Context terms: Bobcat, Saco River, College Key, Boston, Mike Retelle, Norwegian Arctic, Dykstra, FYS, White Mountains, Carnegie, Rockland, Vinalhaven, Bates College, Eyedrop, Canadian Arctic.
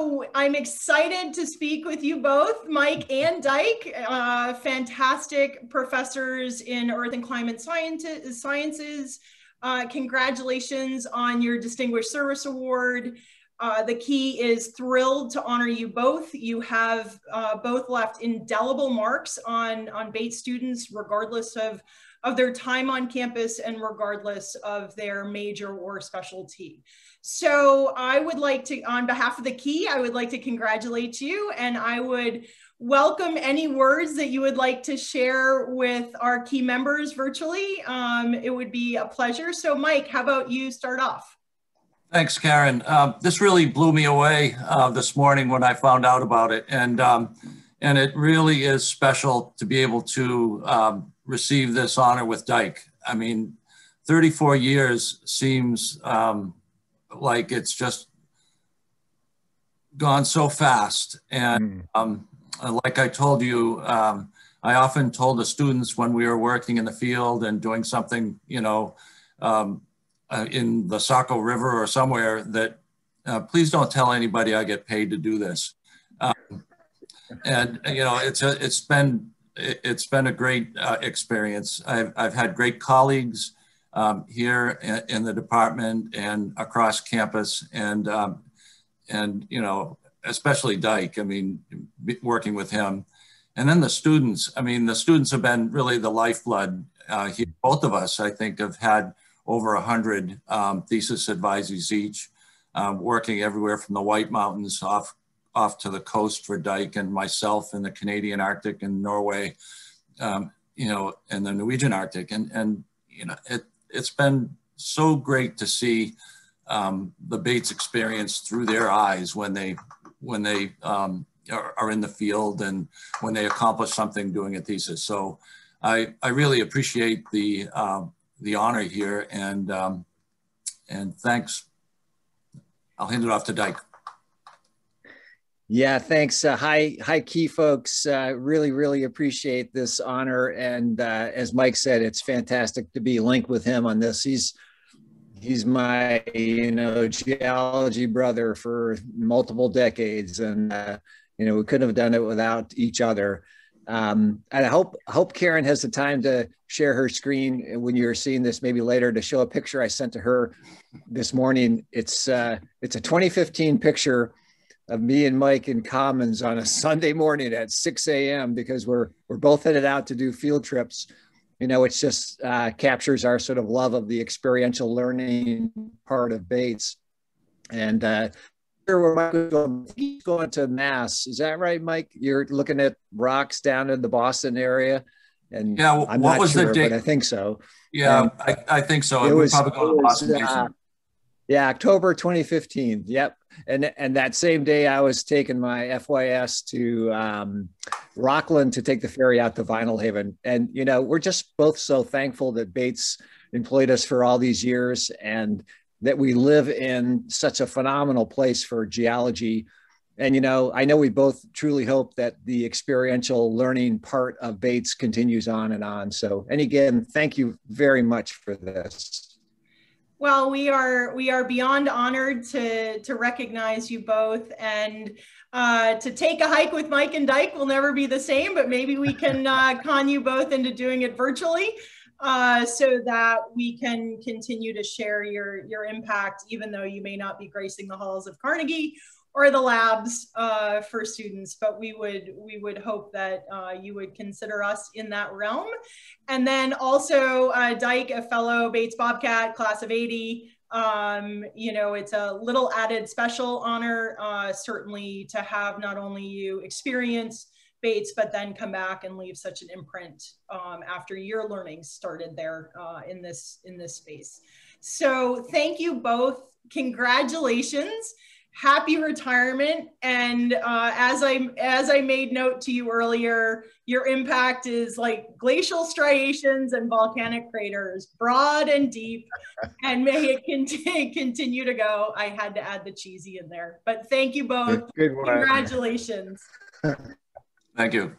So I'm excited to speak with you both, Mike and Dyke, fantastic professors in Earth and Climate Sciences. Congratulations on your Distinguished Service Award. The key is thrilled to honor you both. You have both left indelible marks on Bates students, regardless of their time on campus and regardless of their major or specialty. So I would like to, on behalf of the key, I would like to congratulate you, and I would welcome any words that you would like to share with our key members virtually. It would be a pleasure. So Mike, how about you start off? Thanks, Karen. This really blew me away this morning when I found out about it. And it really is special to be able to receive this honor with Dyke. I mean, 34 years seems like it's just gone so fast. And like I told you, I often told the students when we were working in the field and doing something, you know, in the Saco River or somewhere, that please don't tell anybody I get paid to do this. And you know, it's been a great experience. I've had great colleagues here in the department and across campus, and you know, especially Dyke. I mean, working with him, and then the students. I mean, the students have been really the lifeblood here. Both of us, I think, have had over 100 thesis advisees each, working everywhere from the White Mountains off to the coast for Dyke and myself in the Canadian Arctic and Norway, you know, and the Norwegian Arctic. And you know, it's been so great to see the Bates experience through their eyes when they are in the field and when they accomplish something doing a thesis. So I really appreciate the honor here, and thanks. I'll hand it off to Dyke. Yeah, thanks. Hi, key folks. Really appreciate this honor. And as Mike said, it's fantastic to be linked with him on this. He's my, you know, geology brother for multiple decades, and you know, we couldn't have done it without each other. And I hope Karen has the time to share her screen when you're seeing this, maybe later, to show a picture I sent to her this morning. It's a 2015 picture of me and Mike in Commons on a Sunday morning at 6 a.m. because we're both headed out to do field trips. You know, it's just captures our sort of love of the experiential learning part of Bates. And where Mike is going to Mass. Is that right, Mike? You're looking at rocks down in the Boston area, and yeah, well, I'm not sure, but I think so. Yeah, I think so. It was probably going to Boston. Yeah, October 2015. Yep, and that same day I was taking my FYS to Rockland to take the ferry out to Vinalhaven, and you know, we're just both so thankful that Bates employed us for all these years, and that we live in such a phenomenal place for geology. And, you know, I know we both truly hope that the experiential learning part of Bates continues on and on. So, and again, thank you very much for this. Well, we are beyond honored to recognize you both, and to take a hike with Mike and Dyke will never be the same, but maybe we can con you both into doing it virtually. So that we can continue to share your impact, even though you may not be gracing the halls of Carnegie or the labs for students, but we would hope that you would consider us in that realm. And then also Dyke, a fellow Bates Bobcat, class of '80, you know, it's a little added special honor, certainly, to have not only you experience Bates, but then come back and leave such an imprint after your learning started there in this space. So thank you both. Congratulations, happy retirement. And as I made note to you earlier, your impact is like glacial striations and volcanic craters, broad and deep, and may it continue to go. I had to add the cheesy in there, but thank you both. Good one. Congratulations. Thank you.